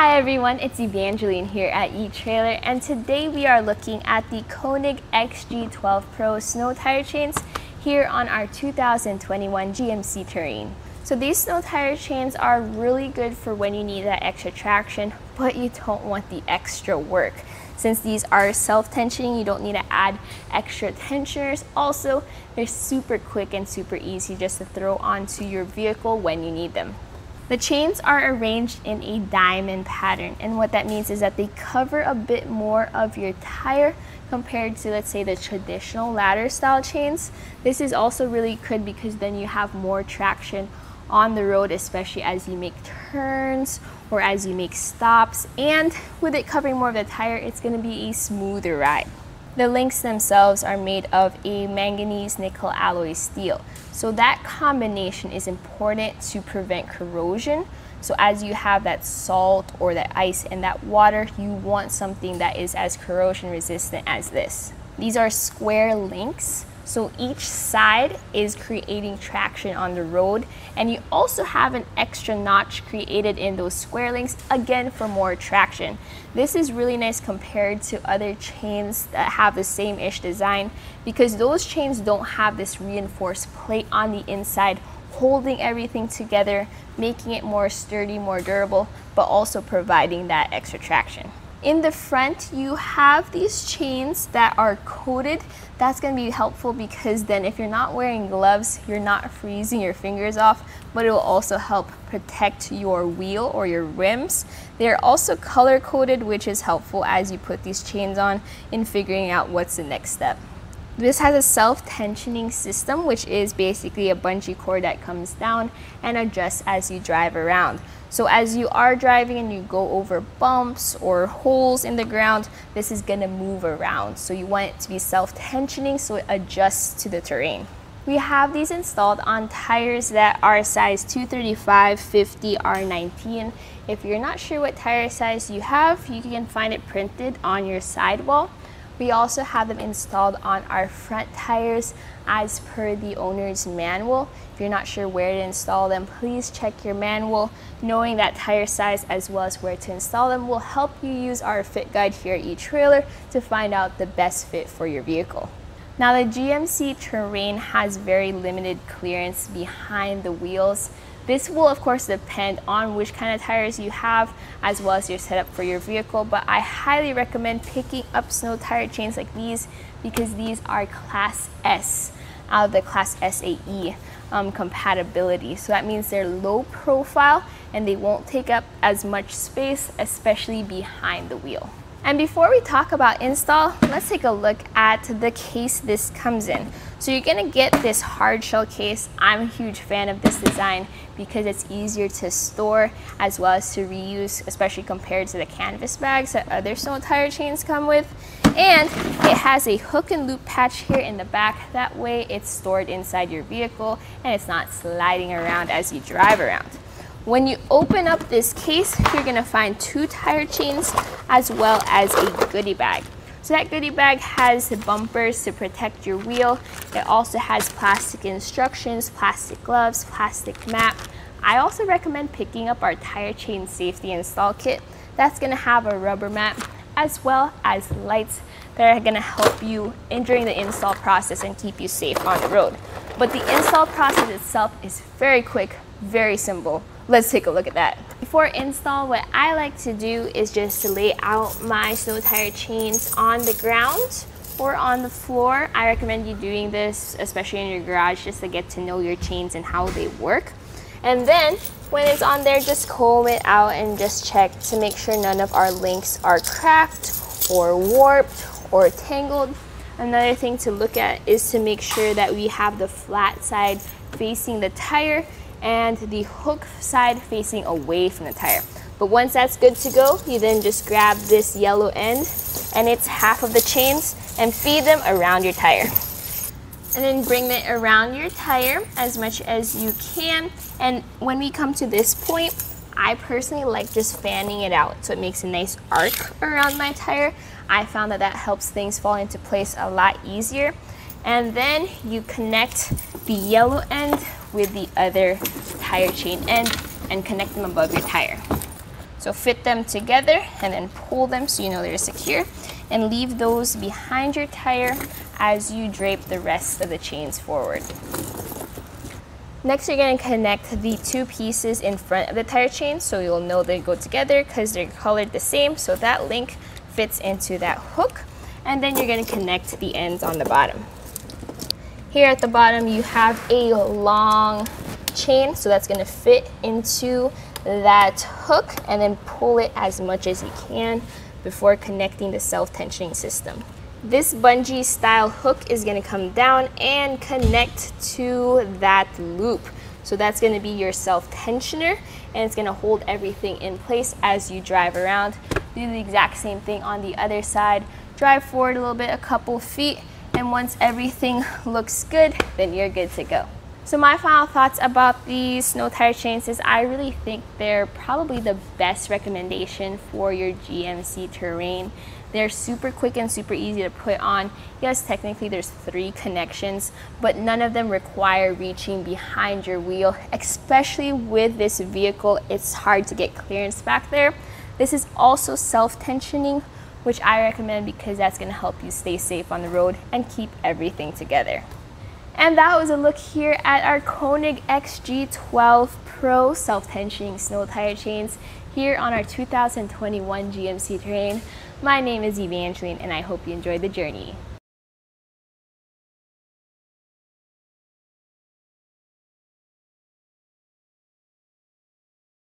Hi everyone, it's Evangeline here at eTrailer, and today we are looking at the Konig XG12 Pro snow tire chains here on our 2021 GMC Terrain. So these snow tire chains are really good for when you need that extra traction, but you don't want the extra work. Since these are self-tensioning, you don't need to add extra tensioners. Also, they're super quick and super easy just to throw onto your vehicle when you need them. The chains are arranged in a diamond pattern, and what that means is that they cover a bit more of your tire compared to, let's say, the traditional ladder style chains. This is also really good because then you have more traction on the road, especially as you make turns or as you make stops, and with it covering more of the tire, it's going to be a smoother ride. The links themselves are made of a manganese nickel alloy steel. So that combination is important to prevent corrosion. So as you have that salt or that ice and that water, you want something that is as corrosion resistant as this. These are square links, so each side is creating traction on the road, and you also have an extra notch created in those square links, again for more traction. This is really nice compared to other chains that have the same-ish design, because those chains don't have this reinforced plate on the inside holding everything together, making it more sturdy, more durable, but also providing that extra traction. In the front, you have these chains that are coated. That's going to be helpful because then if you're not wearing gloves, you're not freezing your fingers off, but it will also help protect your wheel or your rims. They're also color coded, which is helpful as you put these chains on in figuring out what's the next step. This has a self-tensioning system, which is basically a bungee cord that comes down and adjusts as you drive around. So as you are driving and you go over bumps or holes in the ground, this is going to move around. So you want it to be self-tensioning so it adjusts to the terrain. We have these installed on tires that are size 235, 50, R19. If you're not sure what tire size you have, you can find it printed on your sidewall. We also have them installed on our front tires as per the owner's manual. If you're not sure where to install them, please check your manual. Knowing that tire size as well as where to install them will help you use our fit guide here at eTrailer to find out the best fit for your vehicle. Now, the GMC Terrain has very limited clearance behind the wheels. This will of course depend on which kind of tires you have as well as your setup for your vehicle, but I highly recommend picking up snow tire chains like these because these are class S out of the class SAE compatibility. So that means they're low profile and they won't take up as much space, especially behind the wheel. And before we talk about install, let's take a look at the case this comes in. So you're going to get this hard shell case. I'm a huge fan of this design because it's easier to store as well as to reuse, especially compared to the canvas bags that other snow tire chains come with. And it has a hook and loop patch here in the back. That way it's stored inside your vehicle and it's not sliding around as you drive around. When you open up this case, you're going to find two tire chains as well as a goodie bag. So that goodie bag has the bumpers to protect your wheel. It also has plastic instructions, plastic gloves, plastic map. I also recommend picking up our tire chain safety install kit. That's going to have a rubber mat as well as lights that are going to help you during the install process and keep you safe on the road. But the install process itself is very quick, very simple. Let's take a look at that. Before install, what I like to do is just to lay out my snow tire chains on the ground or on the floor. I recommend you doing this, especially in your garage, just to get to know your chains and how they work. And then when it's on there, just comb it out and just check to make sure none of our links are cracked or warped or tangled. Another thing to look at is to make sure that we have the flat side facing the tire and the hook side facing away from the tire. But once that's good to go, you then just grab this yellow end, and it's half of the chains, and feed them around your tire. And then bring it around your tire as much as you can. And when we come to this point, I personally like just fanning it out so it makes a nice arc around my tire. I found that that helps things fall into place a lot easier. And then you connect the yellow end with the other tire chain end and connect them above your tire. So So fit them together and then pull them so you know they're secure, and leave those behind your tire as you drape the rest of the chains forward. Next, you're going to connect the two pieces in front of the tire chain, so you'll know they go together because they're colored the same, so that link fits into that hook. And then you're going to connect the ends on the bottom. Here at the bottom you have a long chain, so that's going to fit into that hook, and then pull it as much as you can before connecting the self-tensioning system. This bungee style hook is going to come down and connect to that loop. So that's going to be your self-tensioner, and it's going to hold everything in place as you drive around. Do the exact same thing on the other side. Drive forward a little bit, a couple feet, and once everything looks good, then you're good to go. So my final thoughts about these snow tire chains is I really think they're probably the best recommendation for your GMC Terrain. They're super quick and super easy to put on. Yes, technically there's 3 connections, but none of them require reaching behind your wheel. Especially with this vehicle, it's hard to get clearance back there. This is also self-tensioning, which I recommend because that's going to help you stay safe on the road and keep everything together. And that was a look here at our Konig XG12 Pro self-tensioning snow tire chains here on our 2021 GMC Terrain. My name is Evangeline, and I hope you enjoyed the journey.